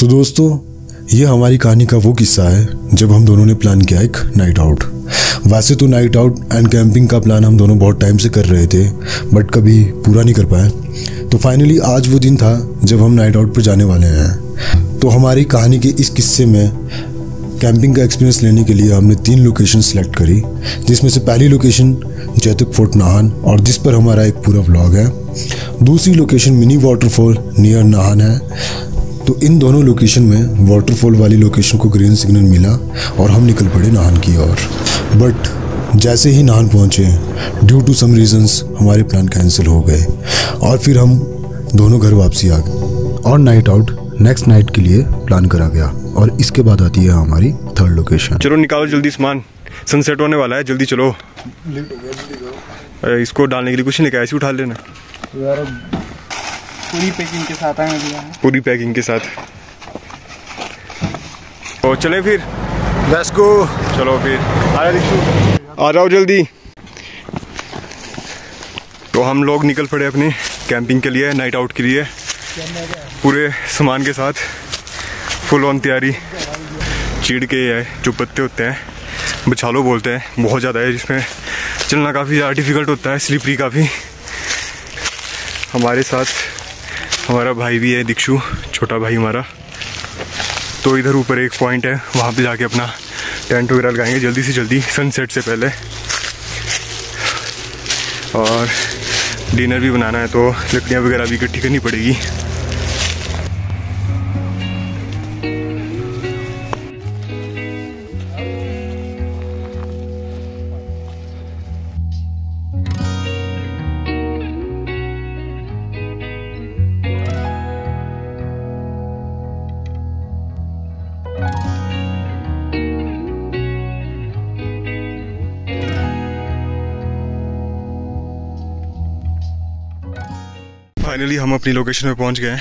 तो दोस्तों ये हमारी कहानी का वो किस्सा है जब हम दोनों ने प्लान किया एक नाइट आउट। वैसे तो नाइट आउट एंड कैंपिंग का प्लान हम दोनों बहुत टाइम से कर रहे थे बट कभी पूरा नहीं कर पाए। तो फाइनली आज वो दिन था जब हम नाइट आउट पर जाने वाले हैं। तो हमारी कहानी के इस किस्से में कैंपिंग का एक्सपीरियंस लेने के लिए हमने 3 लोकेशन सेलेक्ट करी, जिसमें से पहली लोकेशन जैतुक फोर्ट नाहन और जिस पर हमारा एक पूरा व्लॉग है। दूसरी location mini waterfall near Nahan है। तो इन दोनों लोकेशन में वाटरफॉल वाली लोकेशन को ग्रीन सिग्नल मिला और हम निकल पड़े नाहन की ओर। बट जैसे ही नाहन पहुँचे ड्यू टू सम रीजंस हमारे प्लान कैंसिल हो गए और फिर हम दोनों घर वापसी आ गए और नाइट आउट नेक्स्ट नाइट के लिए प्लान करा गया। और इसके बाद आती है हमारी थर्ड लोकेशन। चलो निकालो जल्दी सामान, सनसेट होने वाला है, जल्दी चलो। लेट हो गया, जल्दी करो। इसको डालने के लिए कुछ नहीं निकाय ऐसे उठा लेना। पूरी पैकिंग के साथ आए हैं, पूरी पैकिंग के साथ। और चले फिर लेट्स गो। चलो फिर आ जाओ, आ जाओ जल्दी। तो हम लोग निकल पड़े अपने कैंपिंग के लिए, नाइट आउट के लिए, पूरे सामान के साथ, फुल ऑन तैयारी। चीड़ के है जो पत्ते होते हैं, बछालो बोलते हैं, बहुत ज़्यादा है जिसमें चलना काफ़ी ज़्यादा डिफ़िकल्ट होता है, स्लिपरी काफ़ी। हमारे साथ हमारा भाई भी है दिक्षु, छोटा भाई हमारा। तो इधर ऊपर एक पॉइंट है, वहाँ पे जाके अपना टेंट वगैरह लगाएंगे जल्दी से जल्दी, सनसेट से पहले। और डिनर भी बनाना है तो लकड़ियाँ वगैरह भी इकट्ठी करनी पड़ेगी। फाइनली हम अपनी लोकेशन पे पहुंच गए हैं।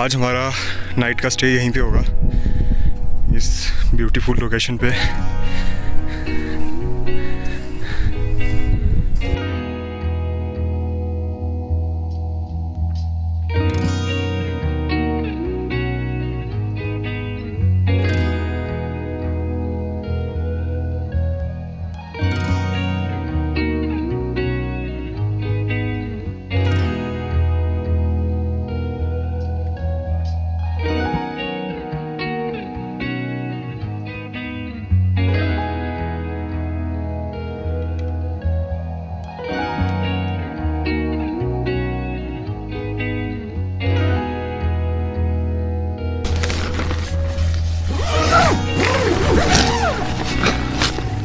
आज हमारा नाइट का स्टे यहीं पे होगा, इस ब्यूटीफुल लोकेशन पे।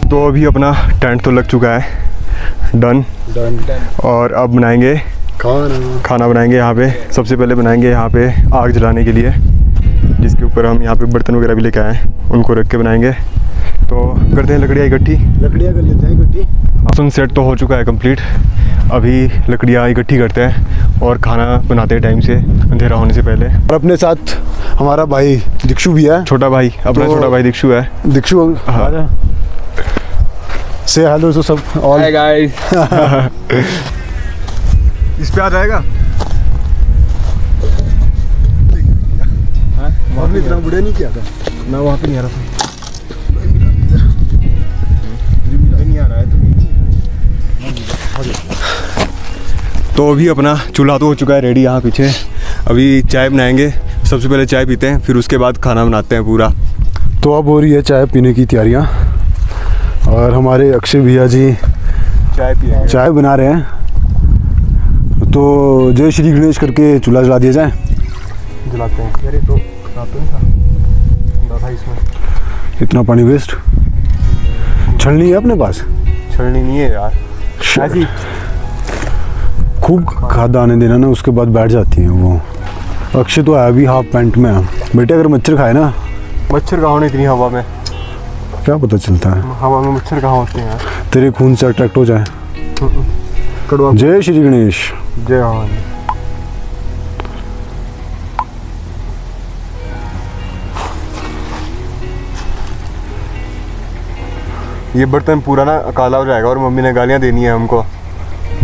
तो अभी अपना टेंट तो लग चुका है, डन। और अब बनाएंगे खाना बनाएंगे यहाँ पे। सबसे पहले बनाएंगे यहाँ पे आग जलाने के लिए, जिसके ऊपर हम यहाँ पे बर्तन वगैरह भी लेके आए हैं, उनको रख के बनाएंगे। तो करते हैं लकड़ियाँ इकट्ठी, लकड़ियाँ कर लेते हैं इकट्ठी। सनसेट तो हो चुका है कंप्लीट, अभी लकड़ियाँ इकट्ठी करते हैं और खाना बनाते हैं टाइम से, अंधेरा होने से पहले। और अपने साथ हमारा भाई दिक्षु भी है, छोटा भाई, अपना छोटा भाई दिक्षु है। दिक्षु से हेलो टू सब ऑल। Hi guys. इस पे आ जाएगा हमने, इतना बुढ़े नहीं किया था मैं, वहाँ पे नहीं आ रहा था, नहीं आ रहा है। तो अभी अपना चूल्हा तो हो चुका है रेडी यहाँ पीछे। अभी चाय बनाएंगे, सबसे पहले चाय पीते हैं, फिर उसके बाद खाना बनाते हैं पूरा। तो अब हो रही है चाय पीने की तैयारियाँ और हमारे अक्षय भैया जी चाय बना रहे हैं। तो जय श्री गणेश करके चूल्हा जला दिया जाए, जलाते हैं। अरे तो नहीं था इसमें इतना पानी वेस्ट। छलनी है अपने पास? छलनी नहीं है यार, खूब खाद आने देना ना, उसके बाद बैठ जाती है वो। अक्षय तो आया भी हाफ पैंट में। बेटे अगर मच्छर खाए ना, मच्छर का होने इतनी हवा में क्या पता चलता है, हवा में मच्छर कहाँ होते हैं यार। तेरे खून से अट्रैक्ट हो जाए। जय श्री गणेश, जय हनुमान। ये बर्तन पूरा ना काला हो जाएगा और मम्मी ने गालियाँ देनी है हमको।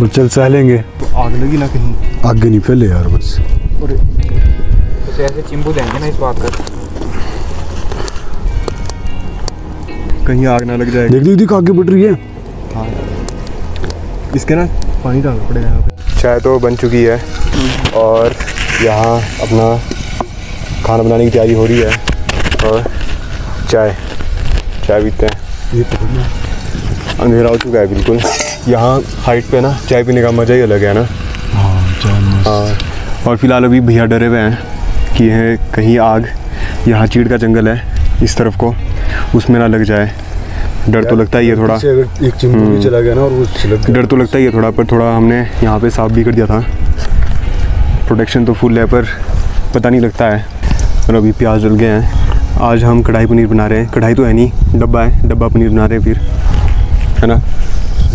चल सह लेंगे। तो आग लगी ना कहीं? आग नहीं फैले यार बस। इसे ऐसे चिंबू देंगे ना इस बात पर कहीं आग ना लग जाए। देख आगे बढ़ रही है। हाँ इसके ना पानी डालना पड़ेगा यहाँ पे। चाय तो बन चुकी है और यहाँ अपना खाना बनाने की तैयारी हो रही है और चाय पीते हैं। ये अंधेरा हो चुका है बिल्कुल। यहाँ हाइट पे ना चाय पीने का मज़ा ही अलग है ना। हाँ और फिलहाल अभी भैया डरे हुए हैं कि है कहीं आग, यहाँ चीड़ का जंगल है इस तरफ को, उसमें ना लग जाए। डर तो लगता ही है थोड़ा, एक चिमटी भी चला गया ना और वो लग गया। डर तो लगता ही है थोड़ा, पर थोड़ा हमने यहाँ पे साफ भी कर दिया था। प्रोटेक्शन तो फुल है पर पता नहीं लगता है। और अभी प्याज डल गए हैं। आज हम कढ़ाई पनीर बना रहे हैं। कढ़ाई तो है नहीं, डब्बा है, डब्बा पनीर बना रहे हैं फिर, है ना।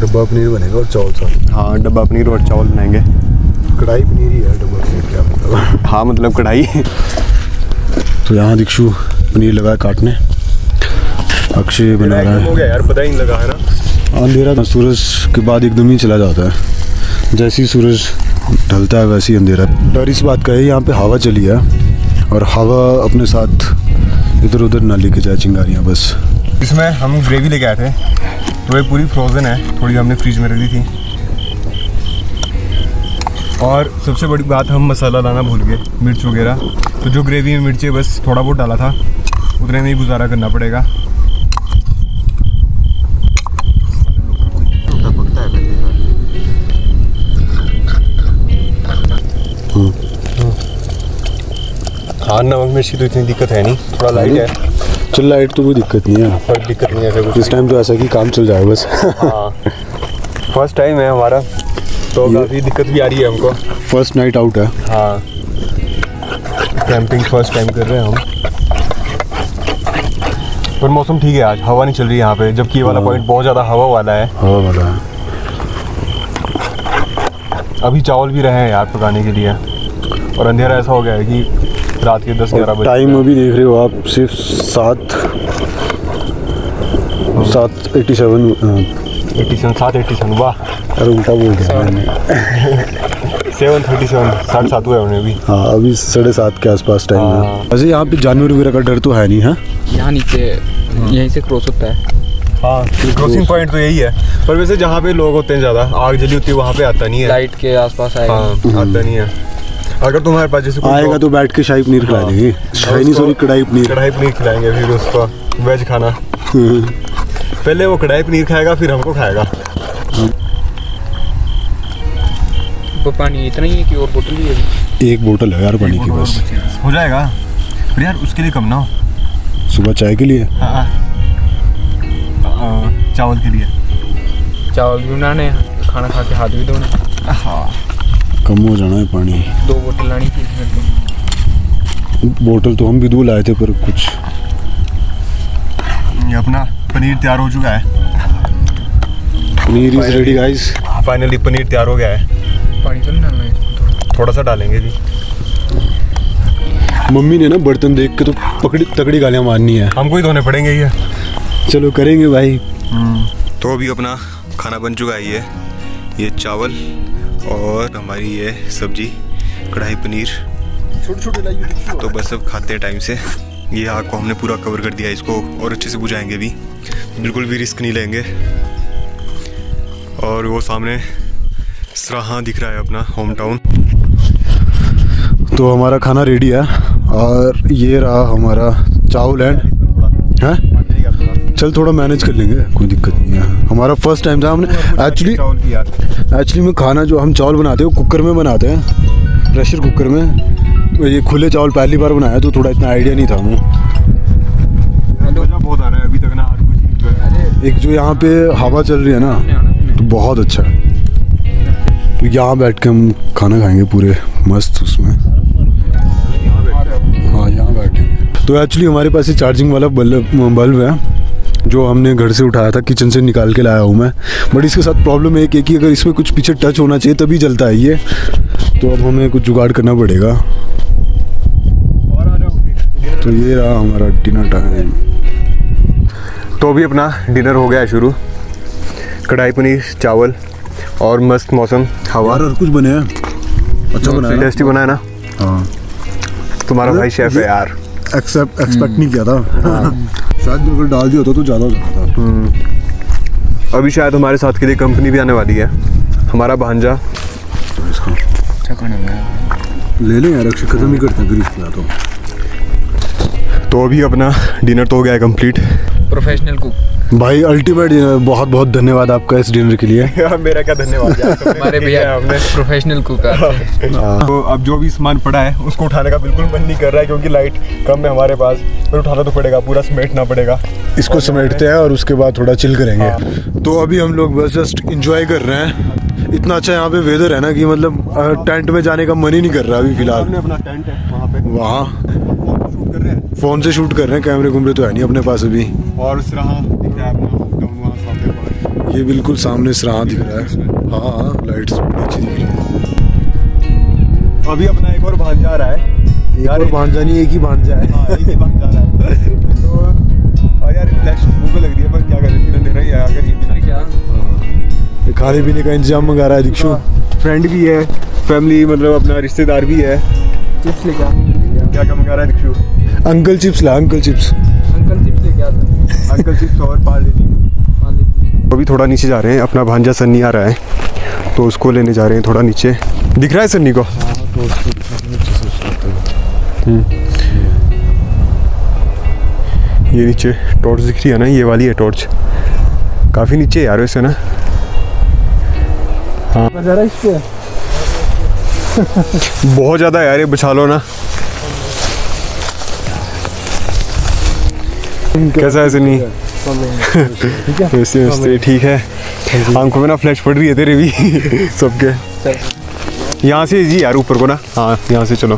डब्बा पनीर बनेगा और चावल साथ। हाँ डब्बा पनीर और चावल बनाएंगे। कढ़ाई पनीर ही है, डब्बा पनीर क्या मतलब। हाँ मतलब कढ़ाई। तो यहाँ दिक्षु पनीर लगा काटने, अक्षय बना रहा है। हो गया यार पता ही नहीं लगा है ना। अंधेरा सूरज के बाद एकदम ही चला जाता है, जैसे ही सूरज ढलता है वैसे ही अंधेरा। डर इस बात का है यहाँ पे हवा चली है और हवा अपने साथ इधर उधर ना लेके जाए चिंगारियाँ बस। इसमें हम ग्रेवी लेके आए थे तो ये पूरी फ्रोजन है, थोड़ी हमने फ्रीज में रख दी थी। और सबसे बड़ी बात हम मसाला लाना भूल गए, मिर्च वगैरह। तो जो ग्रेवी में मिर्ची बस थोड़ा बहुत डाला था, उतने में ही गुजारा करना पड़ेगा। हाँ नमक मिर्ची तो इतनी दिक्कत है नहीं, थोड़ा लाइट है। चल लाइट तो कोई दिक्कत नहीं है, पर दिक्कत नहीं है कुछ इस टाइम तो ऐसा कि काम चल जाए बस। हाँ फर्स्ट टाइम है हमारा तो काफ़ी दिक्कत भी आ रही है हमको, फर्स्ट नाइट आउट है। हाँ कैंपिंग फर्स्ट टाइम कर रहे हैं हम। पर मौसम ठीक है आज, हवा नहीं चल रही है यहाँ पे, जबकि ये वाला पॉइंट बहुत ज़्यादा हवा वाला है। हवा वाला है। अभी चावल भी रहे हैं यार पकाने के लिए और अंधेरा ऐसा हो गया है कि रात के 10-11 बजे। टाइम अभी देख रहे हो आप, सिर्फ 7:87। वाह अरे उल्टा बोल दिया मैंने। 7:37 7:30 हुआ उन्हें अभी। हाँ अभी 7:30 के आसपास टाइम है। वैसे यहाँ पे जानवर वगैरह का डर तो है नहीं है, यहाँ नीचे यहीं से क्रॉस होता है। हाँ क्रॉसिंग पॉइंट तो यही है, पर वैसे जहाँ पे लोग होते हैं ज़्यादा आग जली होती है वहाँ पे आता नहीं है, लाइट के आसपास आएगा। हाँ आता नहीं है। अगर तुम्हारे पास जैसे आएगा तो बैठ के शाही पनीर खिला देंगे। शाही नहीं सॉरी कढ़ाई पनीर खिलाएंगे फिर उसका वेज खाना। पहले वो कढ़ाई पनीर खाएगा फिर हमको खाएगा। तो पानी इतना ही है कि और बोतल भी है, एक बोतल है यार पानी की बस हो जाएगा। पर यार उसके लिए कम ना हो, सुबह चाय के लिए चावल के लिए चावल भी बनाने, खाना खा के हाथ भी धोना। हाँ कम हो जाना है पानी। दो बोतल लानी थी, बोतल तो हम भी दूर लाए थे पर कुछ। ये अपना पनीर तैयार हो चुका है। Paneer is ready guys, finally paneer तैयार हो गया है। पानी तो नहीं डालना है, थोड़ा सा डालेंगे जी। मम्मी ने ना बर्तन देख के तो पकड़ी तकड़ी गालियाँ मारनी है, हमको ही धोने पड़ेंगे ये। चलो करेंगे भाई। तो अभी अपना खाना बन चुका है। ये चावल और हमारी ये सब्जी कढ़ाई पनीर छोटे। तो बस अब खाते हैं टाइम से। ये आग को हमने पूरा कवर कर दिया इसको और अच्छे से बुझाएंगे भी, बिल्कुल भी रिस्क नहीं लेंगे। और वो सामने सराहां दिख रहा है अपना होम टाउन। तो हमारा खाना रेडी है और ये रहा हमारा चावल एंड है। चल थोड़ा मैनेज कर लेंगे, कोई दिक्कत नहीं है। हमारा फर्स्ट टाइम था। हमने एक्चुअली में खाना जो हम चावल बनाते हैं वो कुकर में बनाते हैं, प्रेशर कुकर में। ये खुले चावल पहली बार बनाया तो थोड़ा इतना आइडिया नहीं था हमें। बहुत आ रहा है अभी तक ना। एक जो यहाँ पे हवा चल रही है ना तो बहुत अच्छा है। तो यहाँ बैठ के हम खाना खाएँगे पूरे मस्त उसमें। हाँ यहाँ बैठेंगे। तो एक्चुअली हमारे पास ये चार्जिंग वाला बल्ब है जो हमने घर से उठाया था, किचन से निकाल के लाया हूँ मैं। बट इसके साथ प्रॉब्लम एक है कि अगर इसमें कुछ पीछे टच होना चाहिए तभी जलता है ये। तो अब हमें कुछ जुगाड़ करना पड़ेगा। तो ये रहा हमारा डिनर टाइम। तो अभी अपना डिनर हो गया है शुरू। कढ़ाई पनीर चावल और मस्त मौसम हवा और कुछ बने हैं। अच्छा बनाया, टेस्टी बनाया ना। हाँ तुम्हारा भाई शेफ है यार, एक्सपेक्ट नहीं किया था। शायद बिल्कुल डाल दिया होता तो ज़्यादा हो जाता था। अभी शायद हमारे साथ के लिए कंपनी भी आने वाली है, हमारा भांजा। अच्छा खाना ले लें यार, अक्षय खत्म ही करते हैं फिर तो अभी अपना डिनर तो हो गया है कंप्लीट। प्रोफेशनल कुक भाई, अल्टीमेट डिनर। बहुत बहुत धन्यवाद आपका इस डिनर के लिए। मेरा क्या धन्यवाद हमारे भैया, हमने प्रोफेशनल कुक है। तो अब जो भी सामान पड़ा है उसको उठाने का बिल्कुल मन नहीं कर रहा है क्योंकि लाइट कम है हमारे पास, पर उठाना तो पड़ेगा, पूरा समेटना पड़ेगा। इसको समेटते हैं और उसके बाद थोड़ा चिल करेंगे। तो अभी हम लोग बस जस्ट इंजॉय कर रहे हैं। इतना अच्छा यहाँ पे वेदर है ना कि मतलब टेंट में जाने का मन ही नहीं कर रहा अभी फिलहाल। हमने अपना टेंट है वहाँ पे, वहाँ शूट कर रहे हैं, फोन से शूट कर रहे हैं, कैमरे घूम रहे तो है नहीं अपने पास अभी। और सराहां दिख रहा है अपना, ये बिल्कुल सामने सराहां दिख रहा है। हाँ, लाइट्स अच्छी दिख रही है। अभी अपना एक और भांजा आ रहा है यार, भांजा नहीं एक ही भांजा है। तो यार भूख लग रही है, पर क्या करें, खाने पीने का इंतजाम मंगा रहा है दीक्षु। फ्रेंड भी है, फैमिली मतलब अपना रिश्तेदार भी है। चिप्स ले क्या क्या मंगा रहा है दीक्षु? अंकल चिप्स ला, अंकल चिप्स, अंकल चिप्स ले क्या था? अंकल चिप्स और पार्ले। अभी थोड़ा नीचे जा रहे हैं, अपना भांजा सन्नी आ रहा है तो उसको लेने जा रहे हैं। थोड़ा नीचे दिख रहा है सन्नी को, ये नीचे टॉर्च दिख रही है ना, ये वाली है टॉर्च। काफ़ी नीचे यार वैसे ना। हाँ। बहुत ज्यादा यार, ये बचा लो ना। कैसा है सनी? ठीक है। आंखों में ना फ्लैश पड़ रही है तेरे भी सबके। यहाँ से जी यार ऊपर को ना, हाँ यहाँ से चलो।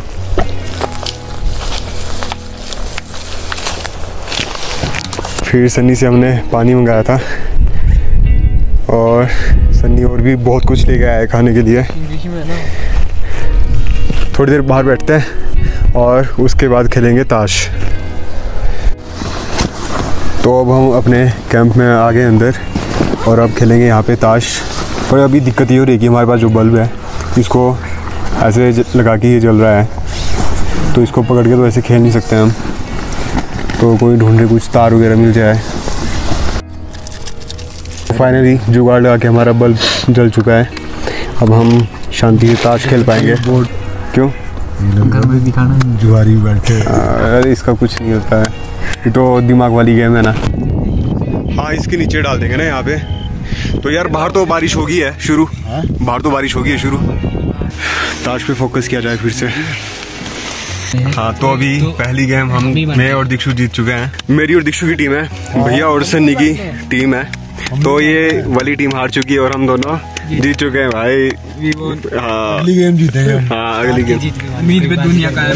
फिर सनी से हमने पानी मंगाया था और सन्नी और भी बहुत कुछ ले गया है खाने के लिए। थोड़ी देर बाहर बैठते हैं और उसके बाद खेलेंगे ताश। तो अब हम अपने कैंप में आ गए अंदर और अब खेलेंगे यहाँ पे ताश। पर अभी दिक्कत ये हो रही है कि हमारे पास जो बल्ब है इसको ऐसे लगा के ये जल रहा है, तो इसको पकड़ के तो ऐसे खेल नहीं सकते हम। तो कोई ढूंढे कुछ तार वगैरह मिल जाए। फाइनली जुगाड़ लगा के हमारा बल्ब जल चुका है, अब हम शांति से ताश खेल पाएंगे। क्यों घर में दिखाना जुगारी बैठे? अरे इसका कुछ नहीं होता है, ये तो दिमाग वाली गेम है ना। हाँ, इसके नीचे डाल देंगे ना यहाँ पे। तो यार बाहर तो बारिश होगी है शुरू, बाहर तो बारिश होगी है शुरू। ताश पे फोकस किया जाए फिर से। हाँ, तो अभी पहली गेम हम मैं और दीक्षु जीत चुके हैं। मेरी और दीक्षु की टीम है, भैया और सन्नी की टीम है। तो ये वाली टीम हार चुकी है और हम दोनों जीत चुके हैं भाई। हाँ, अगली गेम जीतेंगे। हाँ, अगली गेम उम्मीद पे दुनिया कायम।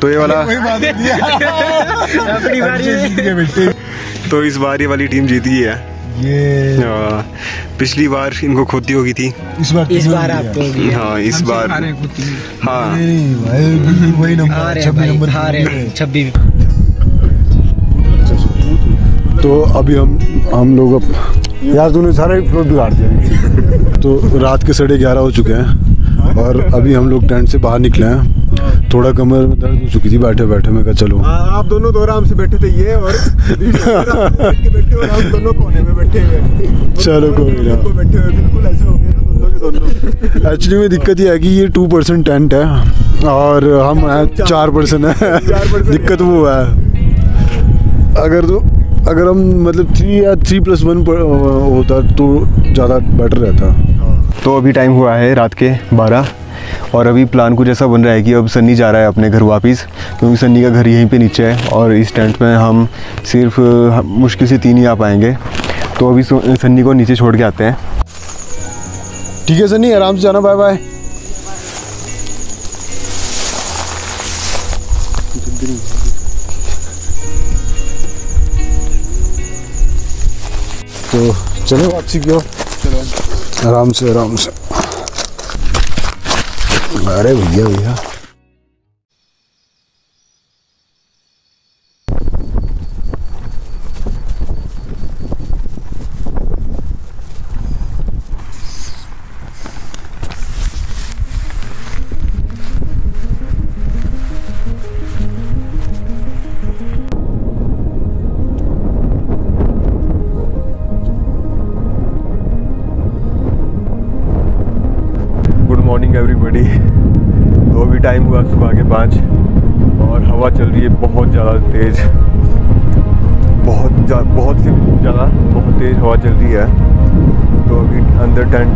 तो ये वाला तो इस बार ये वाली टीम जीत गई है। पिछली बार इनको खोती होगी थी, इस बार आपको होगी। हाँ, इस बार। हाँ, वही नंबर 26। तो अभी हम लोग अब यार तूने सारा फ्लोर बिगाड़ दिया। तो रात के 11:30 हो चुके हैं और अभी हम लोग टेंट से बाहर निकले हैं। थोड़ा कमर में दर्द हो चुकी थी बैठे बैठे, मैं कहा चलो। आप दोनों तो आराम से बैठे थे ये और दोनों कोने में बैठे हुए। चलो कोई ना, बैठे हुए बिल्कुल ऐसे हो गए ना दोनों के दोनों। एक्चुअली में दिक्कत ये है कि ये 2% टेंट है और हम 4% है। दिक्कत वो है, अगर हम मतलब 3 या 3+1 होता तो ज़्यादा बेटर रहता। तो अभी टाइम हुआ है रात के 12 और अभी प्लान कुछ ऐसा बन रहा है कि अब सन्नी जा रहा है अपने घर वापस, क्योंकि सन्नी का घर यहीं पे नीचे है और इस टेंट में हम सिर्फ मुश्किल से 3 ही आ पाएंगे। तो अभी सन्नी को नीचे छोड़ के आते हैं। ठीक है सन्नी, आराम से जाना, बाय बाय। तो चलो वापसी की ओर, चलो आराम से, आराम से। अरे भैया मॉर्निंग एवरीबॉडी। तो अभी टाइम हुआ सुबह के 5 और हवा चल रही है बहुत ज़्यादा तेज़, बहुत तेज़ हवा चल रही है। तो अभी अंदर टेंट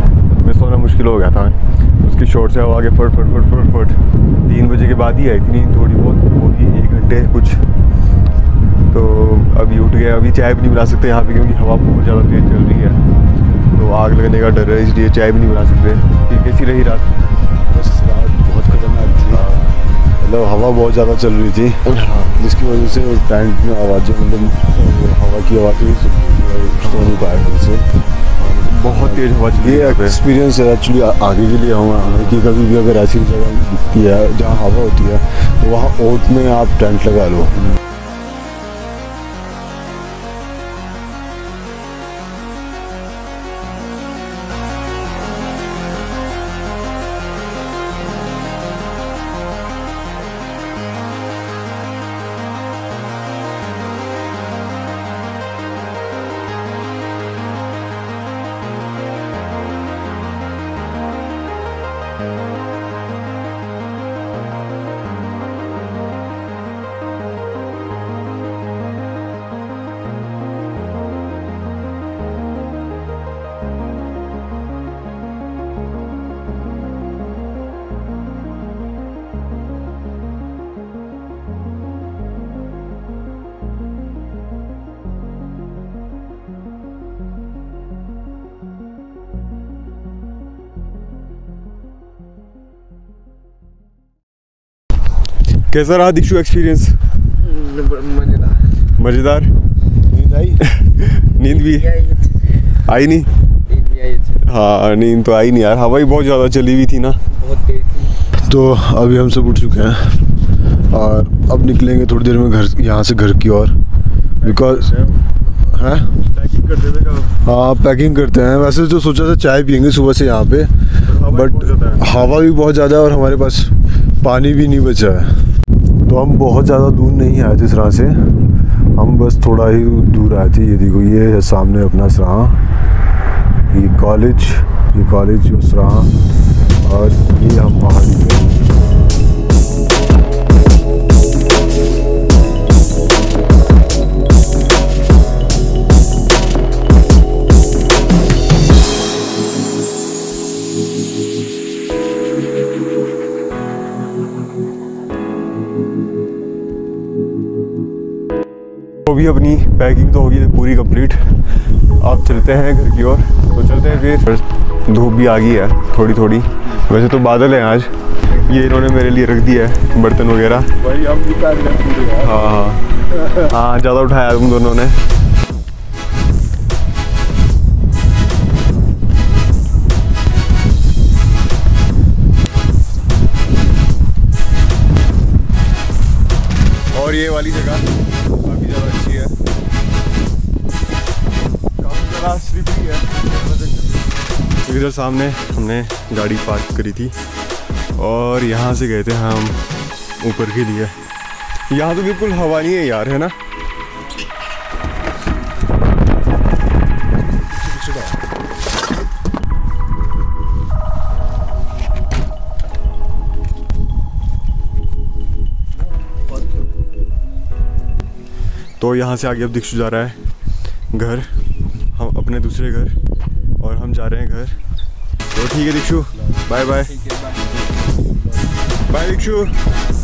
में सोना मुश्किल हो गया था, उसकी शॉर्ट से हवा आगे फट फट फट फट फट 3 बजे के बाद ही आई थी, थोड़ी बहुत होगी 1 घंटे कुछ। तो अभी उठ गया, अभी चाय भी नहीं बना सकते यहाँ पे क्योंकि हवा बहुत ज़्यादा तेज़ चल रही है, तो आग लगने का डर है, इसलिए चाय भी नहीं बना सकते। फिर कैसी रही रात? बस रात बहुत खतरनाक थी, मतलब हवा बहुत ज़्यादा चल रही थी जिसकी वजह से टेंट में आवाज़ें, मतलब हवा की आवाज़ नहीं पाया घर से, बहुत तेज़ हवा चली। ये एक्सपीरियंस है एक्चुअली आगे के लिए हमें कि कभी भी अगर ऐसी जगह दिखती है जहाँ हवा होती है तो वहाँ ओट में आप टेंट लगा लो। कैसा रहा दीक्षु एक्सपीरियंस? मज़ेदार। मज़ेदार? नींद आई? नींद भी आई नहीं? हाँ नींद तो आई नहीं यार, हवा ही बहुत ज़्यादा चली हुई थी ना, बहुत तेज थी। तो अभी हम सब उठ चुके हैं और अब निकलेंगे थोड़ी देर में घर, यहाँ से घर की ओर, बिकॉज है हाँ पैकिंग करते हैं। वैसे तो सोचा था चाय पियेंगे सुबह से यहाँ पे, बट हवा भी बहुत ज़्यादा है और हमारे पास पानी भी नहीं बचा है। तो हम बहुत ज़्यादा दूर नहीं आए थे सराहां से, हम बस थोड़ा ही दूर आए थे। ये देखो, ये है सामने अपना सराहां, ये कॉलेज, ये कॉलेज और सराहां, और ये हम पहाड़ी भी। अपनी पैकिंग तो होगी पूरी कंप्लीट, अब चलते हैं घर की ओर। तो चलते हैं फिर, धूप भी आ गई है थोड़ी थोड़ी, वैसे तो बादल है आज। ये इन्होंने मेरे लिए रख दिया है बर्तन वगैरह, हाँ ज़्यादा उठाया तुम दोनों ने। और ये वाली जगह इधर सामने हमने गाड़ी पार्क करी थी और यहाँ से गए थे हम ऊपर के लिए। यहाँ तो बिल्कुल हवा नहीं है यार, है ना? तो यहाँ से आगे अब दीक्षु जा रहा है घर, हम अपने दूसरे घर, और हम जा रहे हैं घर। तो ठीक है Dikshu, bye bye. Bye Dikshu.